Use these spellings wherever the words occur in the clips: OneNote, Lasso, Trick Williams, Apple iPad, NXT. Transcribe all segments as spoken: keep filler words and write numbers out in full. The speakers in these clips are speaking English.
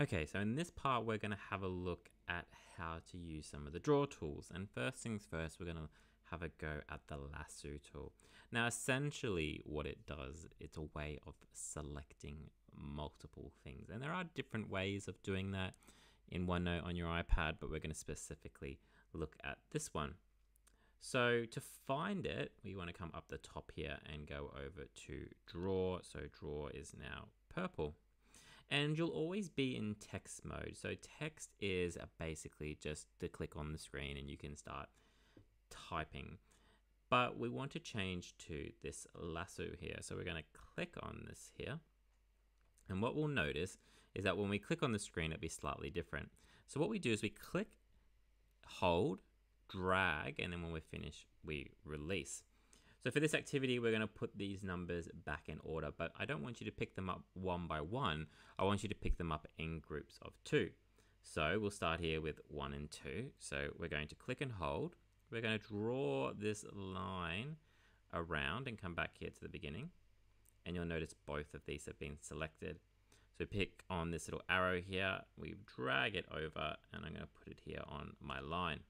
Okay, so in this part, we're going to have a look at how to use some of the draw tools. And first things first, we're going to have a go at the lasso tool. Now, essentially what it does, it's a way of selecting multiple things. And there are different ways of doing that in OneNote on your iPad, but we're going to specifically look at this one. So to find it, we want to come up the top here and go over to draw. So draw is now purple. And you'll always be in text mode. So text is basically just to click on the screen and you can start typing. But we want to change to this lasso here. So we're going to click on this here. And what we'll notice is that when we click on the screen, it'll be slightly different. So what we do is we click, hold, drag, and then when we're finished, we release. So for this activity, we're going to put these numbers back in order, but I don't want you to pick them up one by one. I want you to pick them up in groups of two. So we'll start here with one and two. So we're going to click and hold. We're going to draw this line around and come back here to the beginning. And you'll notice both of these have been selected. So pick on this little arrow here, we drag it over, and I'm going to put it here on my line.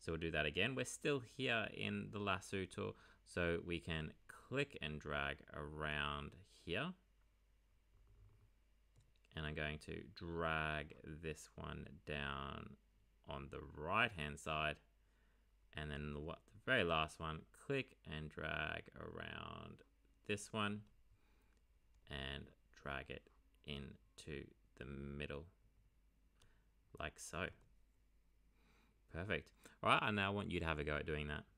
So we'll do that again. We're still here in the lasso tool, so we can click and drag around here. And I'm going to drag this one down on the right-hand side. And then the, what, the very last one, click and drag around this one and drag it into the middle, like so. Perfect. All right, I now want you to have a go at doing that.